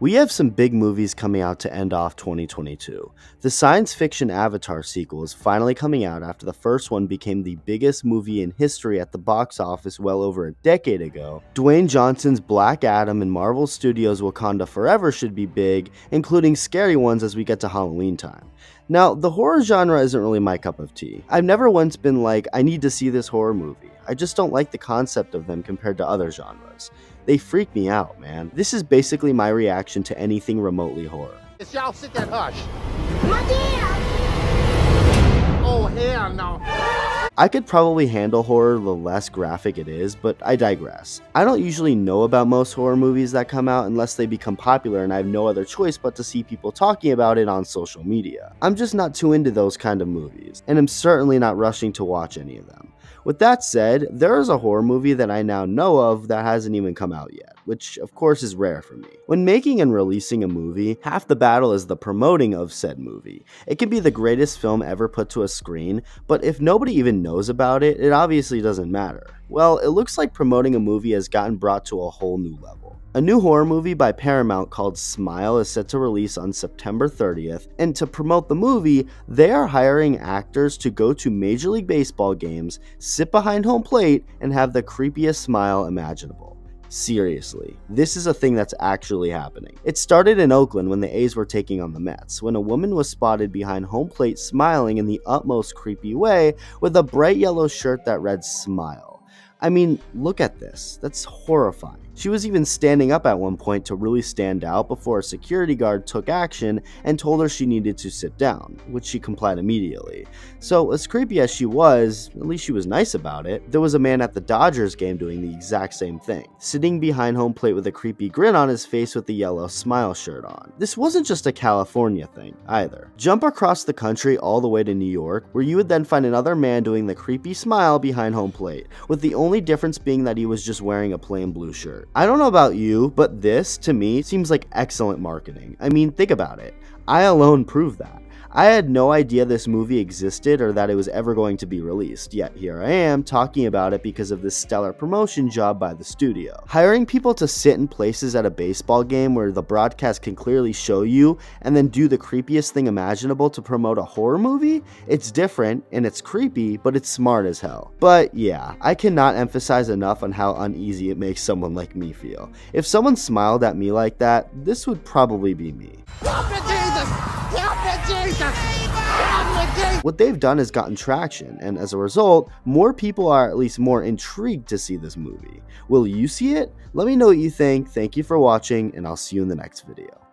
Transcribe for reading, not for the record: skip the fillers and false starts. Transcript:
We have some big movies coming out to end off 2022. The science fiction Avatar sequel is finally coming out after the first one became the biggest movie in history at the box office well over a decade ago. Dwayne Johnson's Black Adam and Marvel Studios' Wakanda Forever should be big, including scary ones as we get to Halloween time. Now, the horror genre isn't really my cup of tea. I've never once been like, I need to see this horror movie. I just don't like the concept of them compared to other genres. They freak me out, man. This is basically my reaction to anything remotely horror. Y'all sit there and hush. My dear. Oh, hell no. I could probably handle horror the less graphic it is, but I digress. I don't usually know about most horror movies that come out unless they become popular and I have no other choice but to see people talking about it on social media. I'm just not too into those kind of movies, and I'm certainly not rushing to watch any of them. With that said, there is a horror movie that I now know of that hasn't even come out yet, which of course is rare for me. When making and releasing a movie, half the battle is the promoting of said movie. It can be the greatest film ever put to a screen, but if nobody even knows about it, it obviously doesn't matter. Well, it looks like promoting a movie has gotten brought to a whole new level. A new horror movie by Paramount called Smile is set to release on September 30th, and to promote the movie, they are hiring actors to go to Major League Baseball games, sit behind home plate, and have the creepiest smile imaginable. Seriously, this is a thing that's actually happening. It started in Oakland when the A's were taking on the Mets, when a woman was spotted behind home plate smiling in the utmost creepy way with a bright yellow shirt that read Smile. I mean, look at this. That's horrifying. She was even standing up at one point to really stand out before a security guard took action and told her she needed to sit down, which she complied immediately. So as creepy as she was, at least she was nice about it. There was a man at the Dodgers game doing the exact same thing, sitting behind home plate with a creepy grin on his face with the yellow Smile shirt on. This wasn't just a California thing either. Jump across the country all the way to New York, where you would then find another man doing the creepy smile behind home plate, with the only difference being that he was just wearing a plain blue shirt. I don't know about you, but this, to me, seems like excellent marketing. I mean, think about it. I alone proved that. I had no idea this movie existed or that it was ever going to be released, yet here I am talking about it because of this stellar promotion job by the studio. Hiring people to sit in places at a baseball game where the broadcast can clearly show you and then do the creepiest thing imaginable to promote a horror movie? It's different and it's creepy, but it's smart as hell. But yeah, I cannot emphasize enough on how uneasy it makes someone like me feel. If someone smiled at me like that, this would probably be me. What they've done is gotten traction, and as a result, more people are at least more intrigued to see this movie. Will you see it? Let me know what you think. Thank you for watching, and I'll see you in the next video.